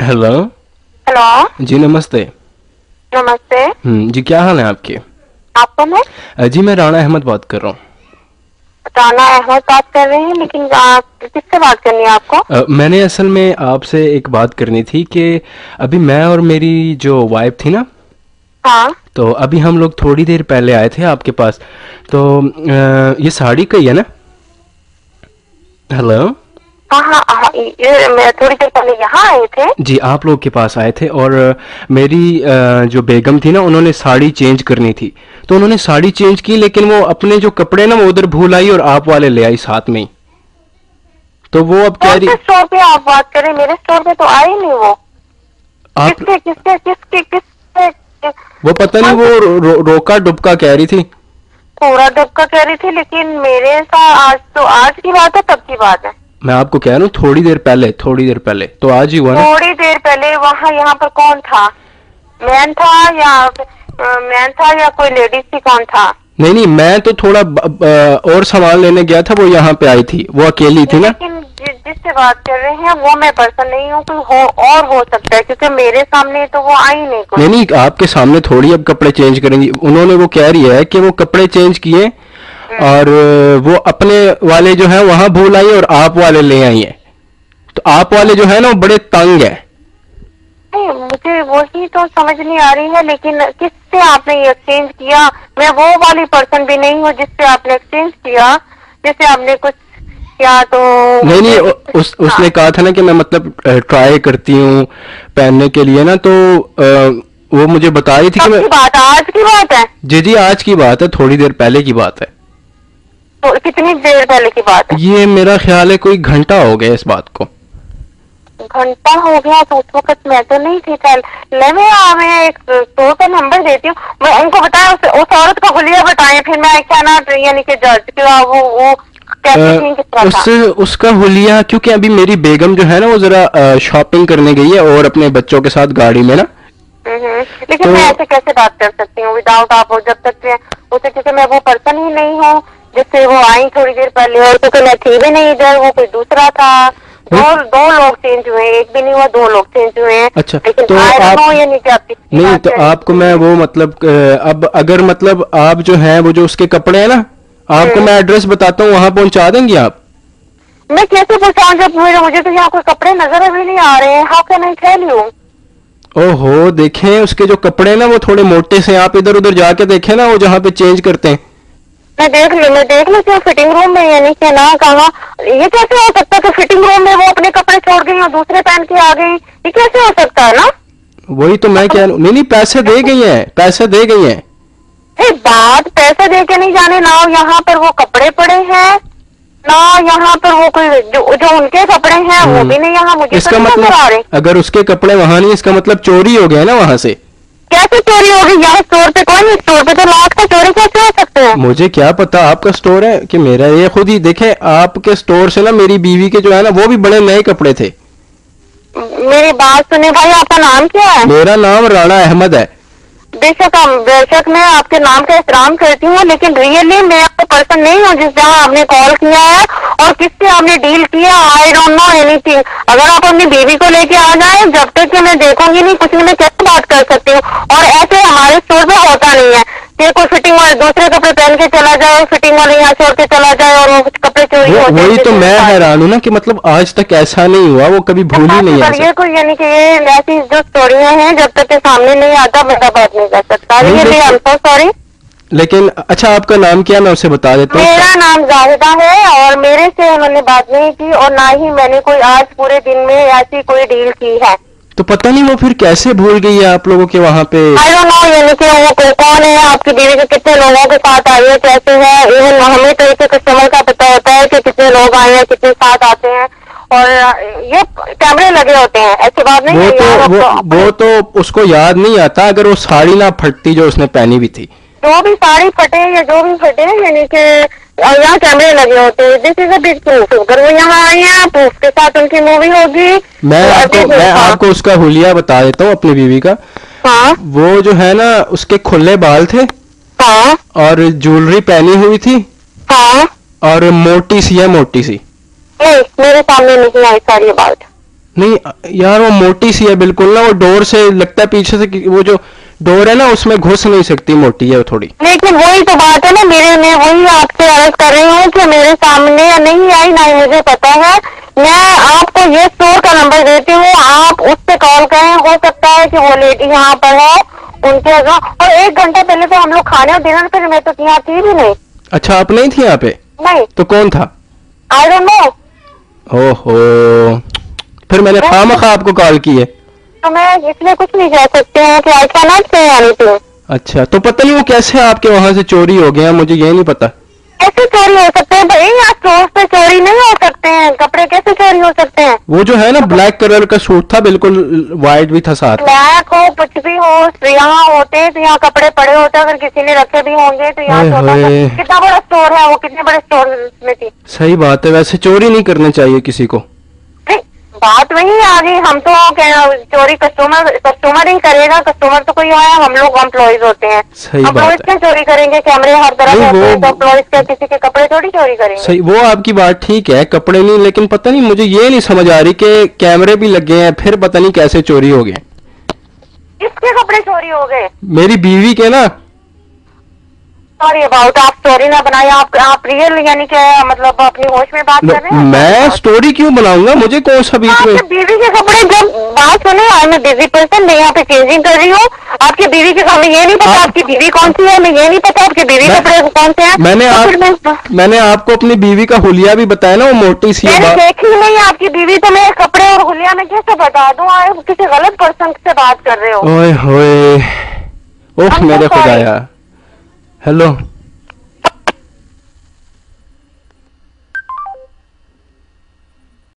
Hello hello जी नमस्ते। नमस्ते जी, क्या हाल है आपके? आपका मैं जी मैं राणा अहमद बात कर रहा हूँ। राणा अहमद बात कर रहे हैं, लेकिन किससे बात करनी है आपको? मैंने असल में आपसे एक बात करनी थी कि अभी मैं और मेरी जो वाइफ थी ना, हाँ, तो अभी हम लोग थोड़ी देर पहले आए थे आपके पास। तो ये साड़ी का ही है ना? हेलो हाँ, मैं थोड़ी देर पहले यहाँ आए थे जी, आप लोग के पास आए थे। और मेरी जो बेगम थी ना, उन्होंने साड़ी चेंज करनी थी, तो उन्होंने साड़ी चेंज की, लेकिन वो अपने जो कपड़े ना वो उधर भूल आई और आप वाले ले आई साथ में ही। तो वो अब कह रही, स्टोर पे आप बात करें, मेरे स्टोर पे तो आई नहीं वो। आप किसके वो पता नहीं, वो रोका डुबका कह रही थी, पूरा डुबका कह रही थी, लेकिन मेरे साथ आज की बात है, तब की बात है। मैं आपको कह रहा हूँ थोड़ी देर पहले तो आज ही हुआ ना। थोड़ी देर पहले वहाँ यहाँ पर कौन था? मैन था या कोई लेडीज थी, कौन था? नहीं, मैं तो थोड़ा और सामान लेने गया था, वो यहाँ पे आई थी, वो अकेली थी ना। लेकिन जिससे बात कर रहे हैं वो मैं पर्सन नहीं हूँ, कोई और हो सकता है, क्योंकि मेरे सामने तो वो आई नहीं। नहीं, आपके सामने थोड़ी अब कपड़े चेंज करेंगी। उन्होंने वो कह रही है कि वो कपड़े चेंज किए और वो अपने वाले जो है वहाँ भूल आई और आप वाले ले आई है। तो आप वाले जो है ना वो बड़े तंग है। नहीं, मुझे वही तो समझ नहीं आ रही है, लेकिन किससे आपने ये एक्सचेंज किया? मैं वो वाली पर्सन भी नहीं हूँ जिससे आपने एक्सचेंज किया, जिससे आपने कुछ किया। तो नहीं, उसने कहा था ना कि मैं मतलब ट्राई करती हूँ पहनने के लिए ना, तो वो मुझे बता रही थी कि मैं... बात आज की बात है जी, आज की बात है, थोड़ी देर पहले की बात है। तो कितनी देर पहले की बात है? ये मेरा ख्याल है कोई घंटा हो गया इस बात को। घंटा हो गया? तो उस वक्त मैं तो नहीं थी। चल मैं एक स्टोर का नंबर देती हूँ, मैं उनको बताया उस औरत का हुलिया बताएं, फिर मैं क्या ना यानी कि जज के वो उससे उसका हुलिया, क्योंकि अभी मेरी बेगम जो है ना वो जरा शॉपिंग करने गई है और अपने बच्चों के साथ गाड़ी में ना। लेकिन मैं ऐसे कैसे बात कर सकती हूँ विदाउट आप जब तक उसे, क्योंकि मैं वो पर्सन ही नहीं हूँ जिससे वो आई थोड़ी देर पहले। और तो मैं थी भी नहीं इधर, वो कोई दूसरा था। और दो लोग चेंज हुए, एक भी नहीं हुआ, दो लोग चेंज हुए। अच्छा, लेकिन तो आप नहीं, तो आपको मैं वो मतलब अब अगर मतलब आप जो है वो जो उसके कपड़े है ना, आपको मैं एड्रेस बताता हूँ, वहाँ पहुँचा देंगी आप? मैं कैसे पहुँचाऊँ जब मुझे तो यहाँ कोई कपड़े नजर अभी नहीं आ रहे हैं। How can I tell you? ओहो, देखें उसके जो कपड़े ना वो थोड़े मोटे से, आप इधर उधर जाके देखें ना वो जहाँ पे चेंज करते हैं। मैं देख लूँ क्या फिटिंग रूम में, यानी कि ना कहा ये कैसे हो सकता है कि फिटिंग रूम में वो अपने कपड़े छोड़ गई और दूसरे पहन के आ गई, ये कैसे हो सकता है ना? वही तो मैं कह रहा हूँ। नहीं, पैसे दे गई है। बात पैसे दे के नहीं जाने, ना यहाँ पर वो कपड़े पड़े हैं, ना यहाँ पर वो कोई जो उनके कपड़े हैं वो भी नहीं यहाँ मुझे। इसका मतलब अगर उसके कपड़े वहाँ नहीं, इसका मतलब चोरी हो गया ना वहाँ से। कैसे चोरी होगी? यहाँ स्टोर पे कोई नहीं, स्टोर पे तो लाख का चोरी कैसे हो सकते हैं? मुझे क्या पता आपका स्टोर है कि मेरा, ये खुद ही देखे। आपके स्टोर से ना मेरी बीवी के जो है ना वो भी बड़े नए कपड़े थे। मेरी बात सुने भाई, आपका नाम क्या है? मेरा नाम राणा अहमद है। बेशक मैं आपके नाम का एहतराम करती हूँ, लेकिन रियली मैं आपको पर्सन नहीं हूँ जिस जहाँ आपने कॉल किया है और किससे आपने डील किया। I don't know anything. अगर आप अपनी बीवी को लेके आ जाए, जब तक कि मैं देखूंगी नहीं कुछ नहीं, मैं कैसे बात कर सकती हूँ? और ऐसे हमारे स्टोर में होता नहीं है कि कोई फिटिंग वाले दूसरे कपड़े पहन के चला जाए, फिटिंग वाले यहाँ छोड़ के चला जाए और वो कपड़े चोरी हो जाए। वही तो मैं हैरान हूँ ना कि मतलब आज तक ऐसा नहीं हुआ, वो कभी भूल ही नहीं है। ये कोई यानी कि ये ऐसी जो स्टोरियाँ हैं जब तक के सामने नहीं आता बंदा बात नहीं कर सकता। ये आई एम सो सॉरी। लेकिन अच्छा, आपका नाम क्या? मैं उसे बता देता हूँ। मेरा नाम जाहिदा है और मेरे से उन्होंने बात नहीं की और ना ही मैंने कोई आज पूरे दिन में ऐसी कोई डील की है। तो पता नहीं वो फिर कैसे भूल गई है आप लोगों के वहाँ पे। आई डोंट नो यानी कि वो कौन है, आपकी बीवी के कितने लोगों के साथ आई है, कैसे है। इवन हमें तो एक कस्टमर का पता होता है कि कितने लोग आए हैं, कितने साथ आते हैं, और ये कैमरे लगे होते हैं, ऐसी बात नहीं है। वो तो उसको याद नहीं आता। अगर वो साड़ी ना फटती जो उसने पहनी हुई थी, जो भी साड़ी फटे या जो भी फटे, यानी कि यहाँ कैमरे लगे होते हैं। This is a big proof. अगर वो यहाँ आई है तो उसके साथ उनकी मूवी होगी। मैं आपको उसका हुलिया बता देता हूँ अपनी बीवी का। हाँ, वो जो है ना उसके खुले बाल थे। हाँ, और ज्वेलरी पहनी हुई थी। हाँ, और मोटी सी है, मोटी सी। नहीं, मेरे सामने नहीं आई सारी बात। नहीं यार वो मोटी सी है बिल्कुल ना, वो डोर से लगता है पीछे से, वो जो डोर है ना उसमें घुस नहीं सकती, मोटी है थोड़ी। लेकिन वही तो बात है ना, मैं वही आपसे अर्ज कर रही हूँ कि मेरे सामने नहीं आई, ना मुझे पता है। मैं आपको ये स्टोर का नंबर देती हूँ, आप उस पर कॉल करें, हो सकता है कि वो लेडी यहाँ पर है उनके। और एक घंटे पहले तो हम लोग खाने और डिनर पर, मैं तो यहाँ थी भी नहीं। अच्छा आप नहीं थी यहाँ पे? नहीं। तो कौन था? I don't know. ओहो, फिर मैंने खामखा आपको कॉल की है। तो मैं इसलिए कुछ नहीं कह सकती हूँ कि I can not say anything. अच्छा तो पता नहीं वो कैसे आपके वहाँ से चोरी हो गया, मुझे ये नहीं पता। कैसे चोरी हो सकते हैं भाई, यहाँ स्टोर पे चोरी नहीं हो सकते हैं, कपड़े कैसे चोरी हो सकते हैं? वो जो है ना ब्लैक कलर का सूट था, बिल्कुल व्हाइट भी था साथ, ब्लैक हो कुछ भी हो, यहाँ होते हैं तो यहाँ कपड़े पड़े होते हैं, अगर किसी ने रखे भी होंगे तो यहाँ कितना बड़ा स्टोर है, वो कितने बड़े स्टोर में थी। सही बात है, वैसे चोरी नहीं करनी चाहिए किसी को। बात वही आ गई, हम तो चोरी कस्टमर ही करेगा, कस्टमर तो कोई है, हम लोग एम्प्लॉइज होते हैं, एम्प्लॉइज क्या चोरी करेंगे? कैमरे हर तरफ होते हैं, एम्प्लॉइज क्या किसी के कपड़े थोड़ी चोरी करेंगे। सही, वो आपकी बात ठीक है, कपड़े नहीं, लेकिन पता नहीं मुझे ये नहीं समझ आ रही कि कैमरे भी लगे हैं, फिर पता नहीं कैसे चोरी हो गए। किसके कपड़े चोरी हो गए? मेरी बीवी के ना। सॉरी अबाउट, आप स्टोरी ना बनाए, आप रियल यानी कि मतलब अपनी होश में बात कर रहे हैं। मैं स्टोरी क्यों बनाऊंगा, मुझे कौन सा बीच में? बीवी के कपड़े जब बात सुने, I am a busy person, मैं यहाँ पे चेंजिंग कर रही हूँ। आपकी बीवी के कपड़े, ये नहीं पता आपकी बीवी कौन सी है, मैं ये नहीं पता आपकी बीवी कपड़े कौन से है। मैंने आपको अपनी बीवी का हुलिया भी बताया ना, वो मोटी सी है। देखी नहीं आपकी बीवी, तो मैं कपड़े और हुलिया में कैसे बता दूँ? आप किसी गलत पर्सन से बात कर रहे हो। ओह मेरे खुदाया। हेलो